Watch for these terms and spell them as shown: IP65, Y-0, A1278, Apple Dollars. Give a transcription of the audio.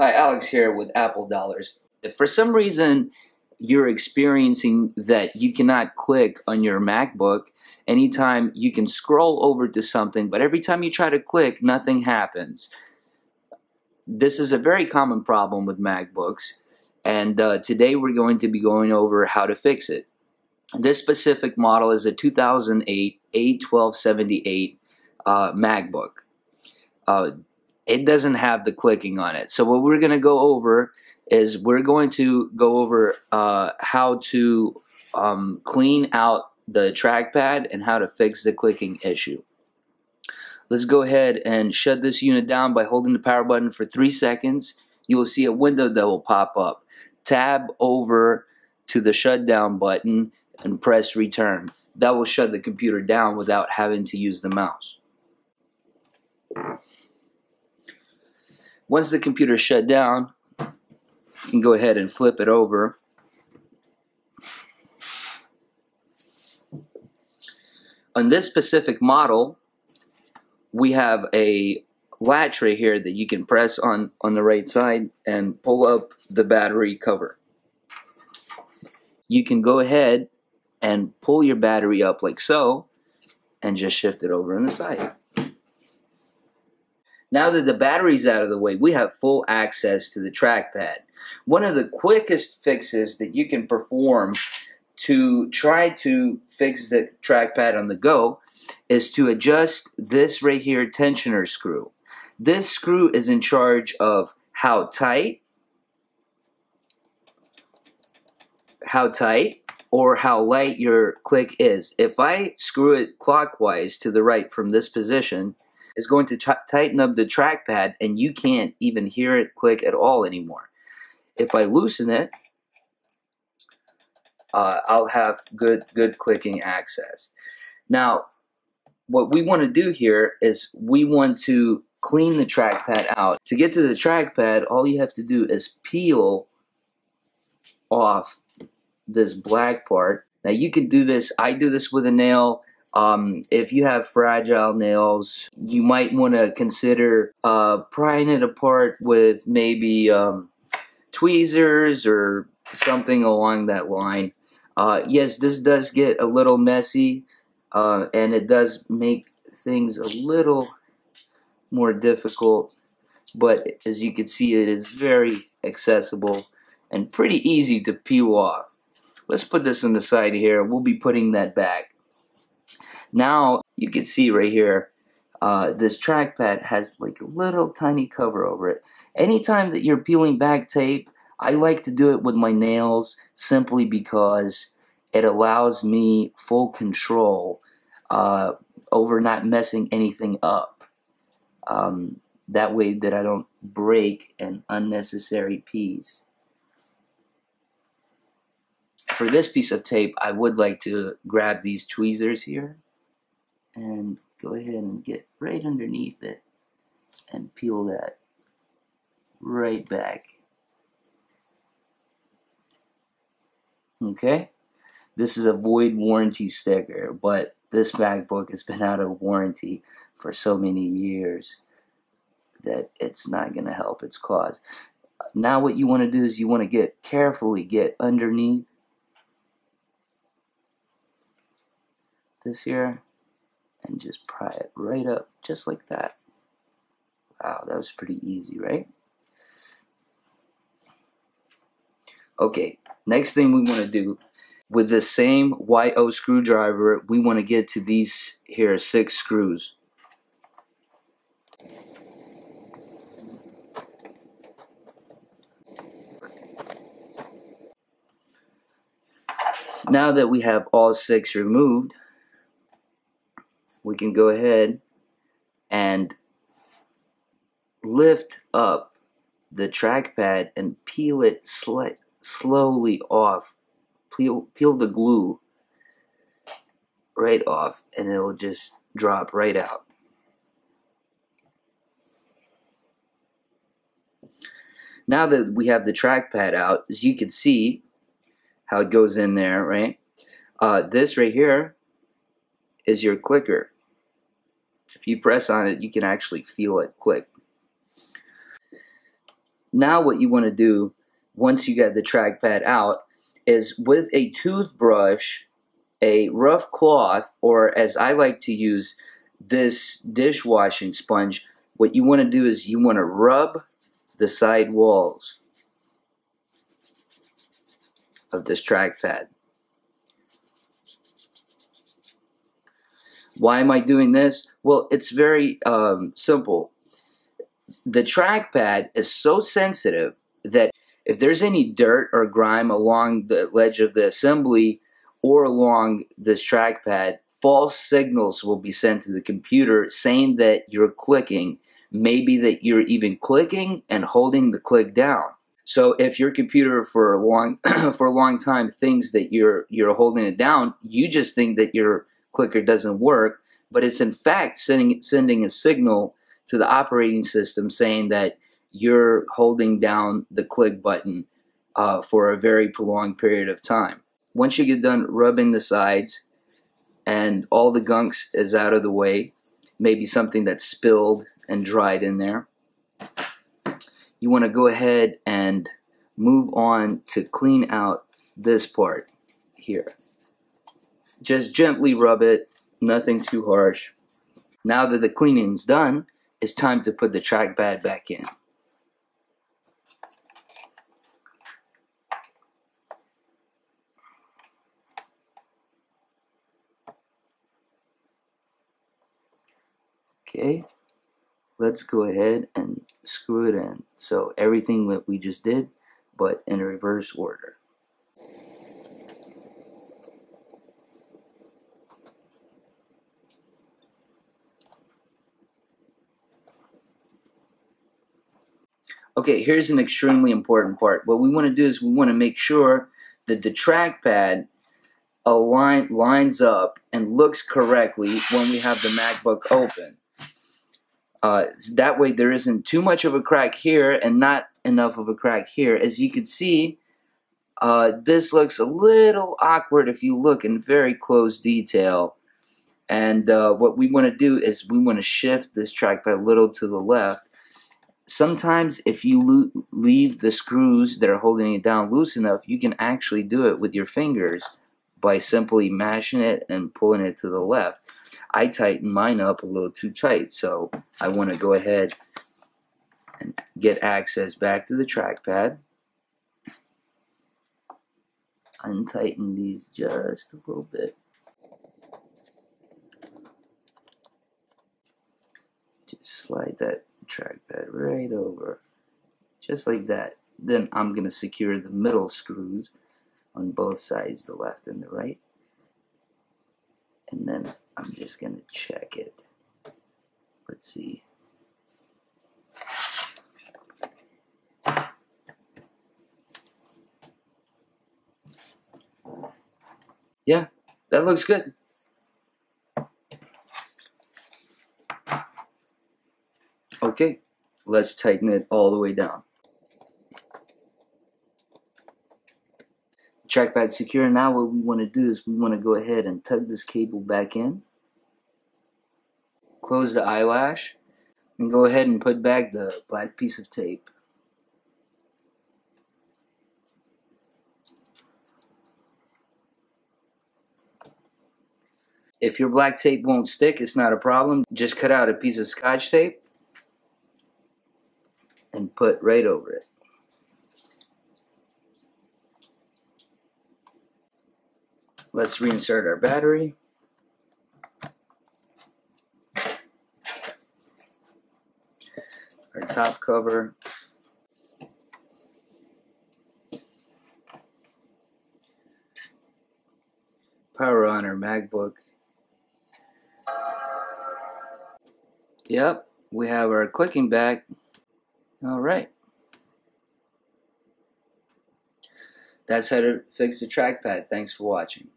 Hi, Alex here with Apple Dollars. If for some reason you're experiencing that you cannot click on your MacBook, anytime you can scroll over to something, but every time you try to click, nothing happens. This is a very common problem with MacBooks, and today we're going to be going over how to fix it. This specific model is a 2008 A1278 MacBook. It doesn't have the clicking on it. So what we're going to go over is how to clean out the trackpad and how to fix the clicking issue. Let's go ahead and shut this unit down by holding the power button for 3 seconds. You will see a window that will pop up. Tab over to the shutdown button and press return. That will shut the computer down without having to use the mouse. Once the computer is shut down, you can go ahead and flip it over. On this specific model, we have a latch right here that you can press on the right side and pull up the battery cover. You can go ahead and pull your battery up like so and just shift it over on the side. Now that the battery's out of the way, we have full access to the trackpad. One of the quickest fixes that you can perform to try to fix the trackpad on the go is to adjust this right here tensioner screw. This screw is in charge of how tight, or how light your click is. If I screw it clockwise to the right from this position, it's going to tighten up the trackpad and you can't even hear it click at all anymore. If I loosen it, I'll have good clicking access. Now, what we want to do here is we want to clean the trackpad out. To get to the trackpad, all you have to do is peel off this black part. Now, you can do this. I do this with a nail. If you have fragile nails, you might want to consider prying it apart with maybe tweezers or something along that line. Yes, this does get a little messy, and it does make things a little more difficult, but as you can see, it is very accessible and pretty easy to peel off. Let's put this on the side here. We'll be putting that back. Now you can see right here, this trackpad has like a little tiny cover over it. Anytime that you're peeling back tape, I like to do it with my nails simply because it allows me full control over not messing anything up. That way that I don't break an unnecessary piece. For this piece of tape, I would like to grab these tweezers here and go ahead and get right underneath it and peel that right back. Okay, this is a void warranty sticker, but this MacBook has been out of warranty for so many years that it's not going to help its cause. Now what you want to do is you want to carefully get underneath this here and just pry it right up just like that. Wow, that was pretty easy, right? Okay, next thing we want to do with the same Y-0 screwdriver, we want to get to these here 6 screws. Now that we have all 6 removed, we can go ahead and lift up the trackpad and peel it slowly off. Peel the glue right off and it will just drop right out. Now that we have the trackpad out, as you can see how it goes in there, right? This right here is your clicker. If you press on it, you can actually feel it click. Now what you want to do once you get the trackpad out is with a toothbrush, a rough cloth, or as I like to use, this dishwashing sponge, what you want to do is you want to rub the side walls of this trackpad. Why am I doing this? Well, it's very simple. The trackpad is so sensitive that if there's any dirt or grime along the ledge of the assembly or along this trackpad, false signals will be sent to the computer saying that you're clicking, maybe that you're even clicking and holding the click down. So if your computer for a long time thinks that you're holding it down, you just think that your clicker doesn't work, but it's in fact sending a signal to the operating system saying that you're holding down the click button for a very prolonged period of time. Once you get done rubbing the sides and all the gunks is out of the way, maybe something that's spilled and dried in there, you want to go ahead and move on to clean out this part here. Just gently rub it, nothing too harsh. Now that the cleaning's done, it's time to put the trackpad back in. Okay, let's go ahead and screw it in. So everything that we just did, but in reverse order. Okay, here's an extremely important part. What we want to do is we want to make sure that the trackpad lines up and looks correctly when we have the MacBook open. That way there isn't too much of a crack here and not enough of a crack here. As you can see, this looks a little awkward if you look in very close detail. And what we want to do is we want to shift this trackpad a little to the left. Sometimes if you leave the screws that are holding it down loose enough, you can actually do it with your fingers by simply mashing it and pulling it to the left. I tighten mine up a little too tight, so I want to go ahead and get access back to the trackpad. Untighten these just a little bit. Just slide that trackpad right over, just like that. Then I'm going to secure the middle screws on both sides, the left and the right, and then I'm just going to check it. Let's see. Yeah, that looks good. Okay, let's tighten it all the way down. Trackpad secure. Now what we want to do is we want to go ahead and tug this cable back in. Close the eyelash and go ahead and put back the black piece of tape. If your black tape won't stick, it's not a problem. Just cut out a piece of Scotch tape and put right over it. Let's reinsert our battery. Our top cover. Power on our MacBook. Yep, we have our clicking back. All right. That's how to fix the trackpad. Thanks for watching.